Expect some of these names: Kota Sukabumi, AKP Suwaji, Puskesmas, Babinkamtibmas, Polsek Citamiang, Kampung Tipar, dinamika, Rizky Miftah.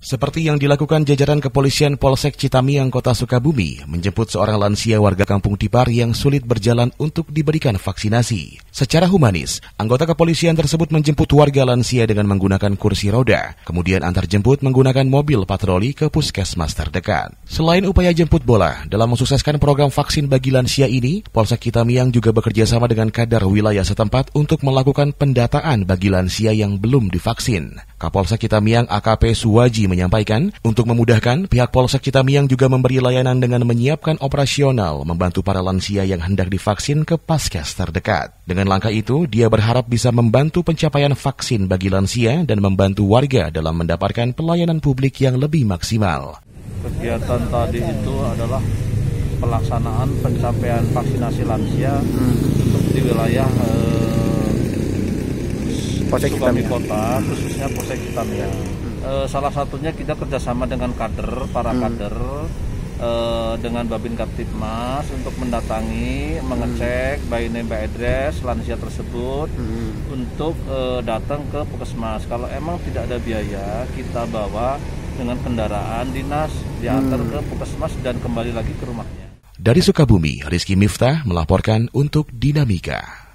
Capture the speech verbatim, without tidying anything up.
Seperti yang dilakukan jajaran kepolisian Polsek Citamiang, Kota Sukabumi, menjemput seorang lansia warga Kampung Tipar yang sulit berjalan untuk diberikan vaksinasi. Secara humanis, anggota kepolisian tersebut menjemput warga lansia dengan menggunakan kursi roda, kemudian antarjemput menggunakan mobil patroli ke puskesmas terdekat. Selain upaya jemput bola, dalam mensukseskan program vaksin bagi lansia ini, Polsek Citamiang juga bekerja sama dengan kadar wilayah setempat untuk melakukan pendataan bagi lansia yang belum divaksin. Kapolsek Citamiang A K P Suwaji menyampaikan, untuk memudahkan, pihak Polsek Citamiang juga memberi layanan dengan menyiapkan operasional membantu para lansia yang hendak divaksin ke Puskes terdekat. Dengan langkah itu, dia berharap bisa membantu pencapaian vaksin bagi lansia dan membantu warga dalam mendapatkan pelayanan publik yang lebih maksimal. Kegiatan tadi itu adalah pelaksanaan pencapaian vaksinasi lansia untuk di wilayah Polsek Citamiang Kota, khususnya Polsek Citamiang. E, salah satunya kita kerjasama dengan kader, para hmm. kader e, dengan Babinkamtibmas untuk mendatangi, mengecek hmm. by name by address lansia tersebut hmm. untuk e, datang ke puskesmas. Kalau emang tidak ada biaya, kita bawa dengan kendaraan dinas, diantar hmm. ke puskesmas dan kembali lagi ke rumahnya. Dari Sukabumi, Rizky Miftah melaporkan untuk Dinamika.